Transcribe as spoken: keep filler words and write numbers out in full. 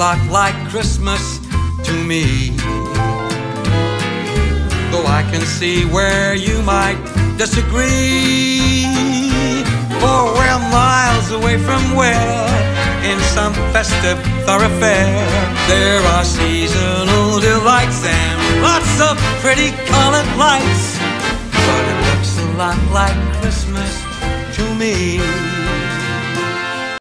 looked like Christmas to me. Though I can see where you might disagree. For we're miles away from where, in some festive thoroughfare, there are seasonal delights and lots of pretty colored lights. But it looks a lot like Christmas to me.